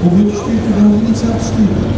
Womit steht die Organisation?